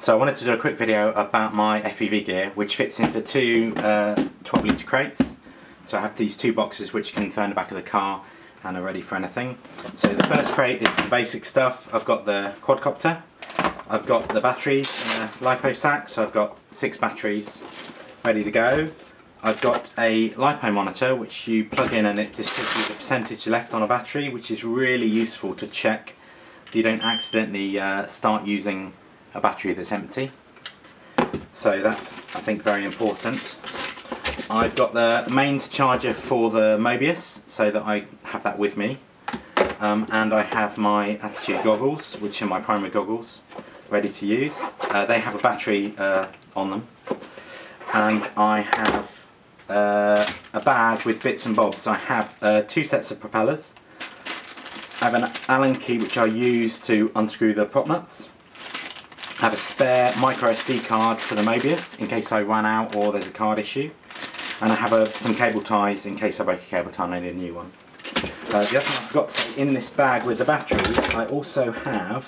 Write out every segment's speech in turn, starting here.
So I wanted to do a quick video about my FPV gear, which fits into two 12-litre crates. So I have these two boxes which can throw in the back of the car and are ready for anything. So the first crate is the basic stuff. I've got the quadcopter, I've got the batteries in the lipo sack, so I've got 6 batteries ready to go. I've got a lipo monitor which you plug in and it displays the percentage left on a battery, which is really useful to check that you don't accidentally start using a battery that's empty. So that's, I think, very important. I've got the mains charger for the Mobius, so that I have that with me, and I have my Attitude goggles, which are my primary goggles, ready to use. They have a battery on them, and I have a bag with bits and bobs. So I have 2 sets of propellers. I have an Allen key which I use to unscrew the prop nuts. I have a spare micro SD card for the Mobius in case I run out or there's a card issue. And I have some cable ties in case I break a cable tie and I need a new one. The other thing I forgot to say, in this bag with the battery, I also have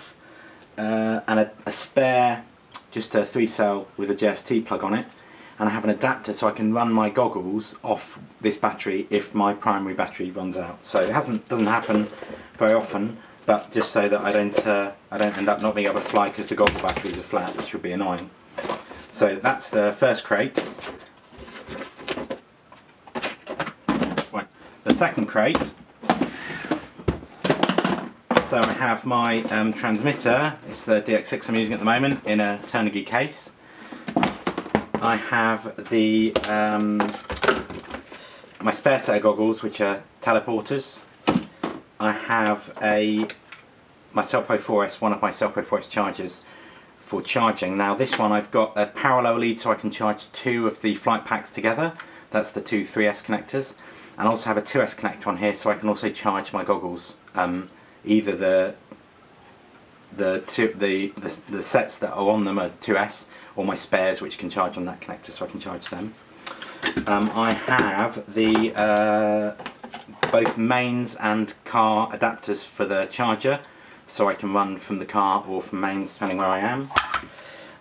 a spare, just a 3-cell with a JST plug on it. And I have an adapter so I can run my goggles off this battery if my primary battery runs out. So it doesn't happen very often. But just so that I don't end up not being able to fly because the goggle batteries are flat, which would be annoying. So that's the first crate. Right. The second crate. So I have my transmitter. It's the DX6 I'm using at the moment in a Turnigy case. I have the my spare set of goggles, which are teleporters. I have my Cellpro 4S, one of my Cellpro 4S chargers for charging. Now this one I've got a parallel lead so I can charge 2 of the flight packs together. That's the 2 3S connectors. And I also have a 2S connector on here so I can also charge my goggles. Either the sets that are on them are 2S or my spares which can charge on that connector, so I can charge them. I have the both mains and car adapters for the charger, so I can run from the car or from mains depending where I am.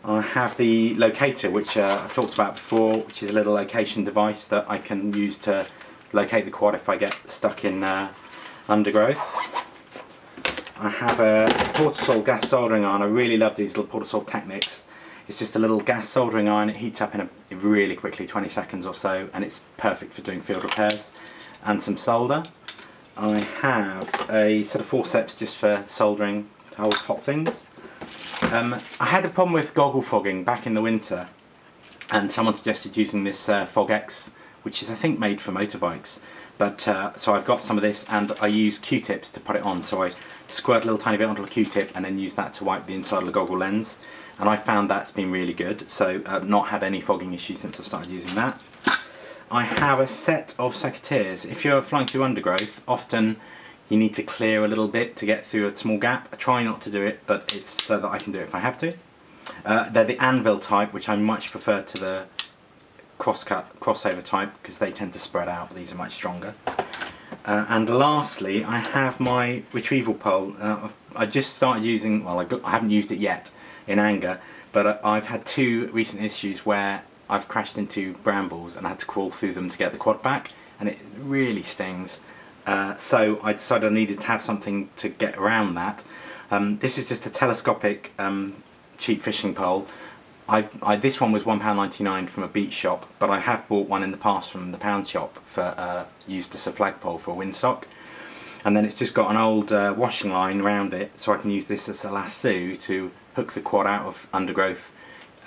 I have the locator, which I've talked about before, which is a little location device that I can use to locate the quad if I get stuck in undergrowth. I have a Portasol gas soldering iron. I really love these little Portasol techniques. It's just a little gas soldering iron. It heats up really quickly, 20 seconds or so, and it's perfect for doing field repairs. And some solder. I have a set of forceps just for soldering to hold hot things. I had a problem with goggle fogging back in the winter, and someone suggested using this Fog-X, which is I think made for motorbikes. But so I've got some of this, and I use q-tips to put it on. So I squirt a little tiny bit onto a q-tip and then use that to wipe the inside of the goggle lens. And I found that's been really good. So I've not had any fogging issues since I've started using that. I have a set of secateurs. If you're flying through undergrowth, often you need to clear a little bit to get through a small gap. I try not to do it, but it's so that I can do it if I have to. They're the anvil type, which I much prefer to the crossover type because they tend to spread out. These are much stronger. And lastly, I have my retrieval pole. I just started using, well, I haven't used it yet in anger, but I've had 2 recent issues where I've crashed into brambles and I had to crawl through them to get the quad back, and it really stings. So I decided I needed to have something to get around that. This is just a telescopic cheap fishing pole. This one was £1.99 from a beach shop, but I have bought one in the past from the pound shop for used as a flagpole for a windsock. And then it's just got an old washing line around it, so I can use this as a lasso to hook the quad out of undergrowth.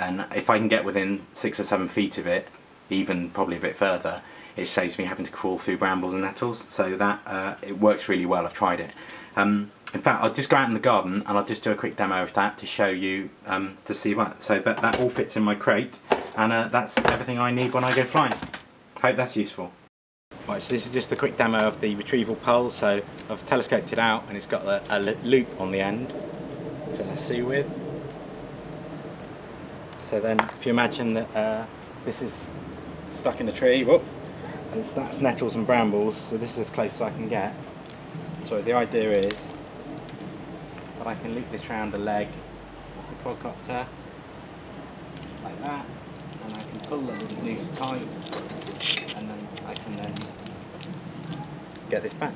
And if I can get within 6 or 7 feet of it, even probably a bit further, it saves me having to crawl through brambles and nettles. So that it works really well. I've tried it. In fact, I'll just go out in the garden and I'll just do a quick demo of that to show you to see what. So, but that all fits in my crate, and that's everything I need when I go flying. Hope that's useful. Right, so this is just a quick demo of the retrieval pole. So I've telescoped it out, and it's got a loop on the end to lasso with. So then, if you imagine that this is stuck in a tree, whoop, and that's nettles and brambles, so this is as close as I can get. So the idea is that I can loop this round a leg of the quadcopter like that, and I can pull them loose tight, and then I can then get this back.